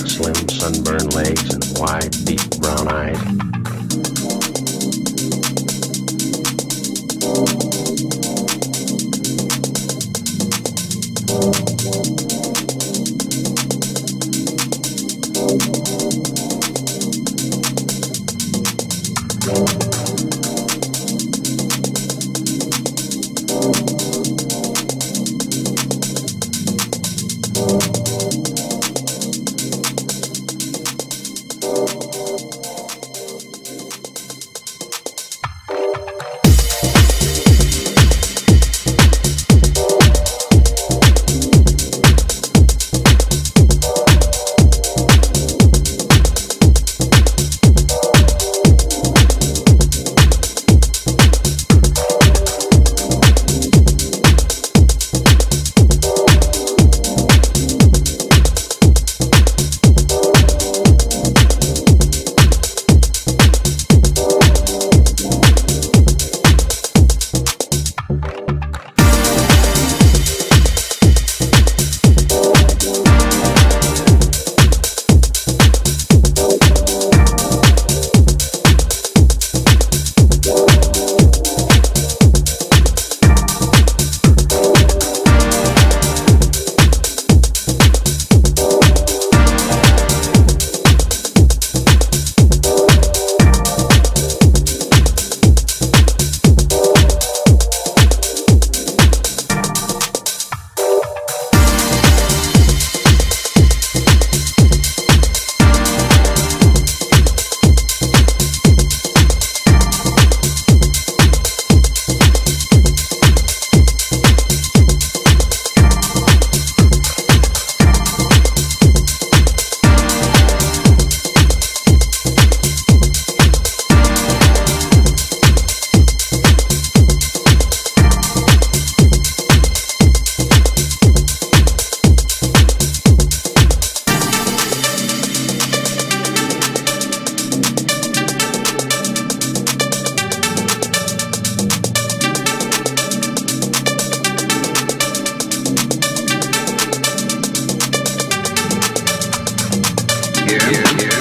slim sunburned legs and wide, deep brown eyes. Yeah.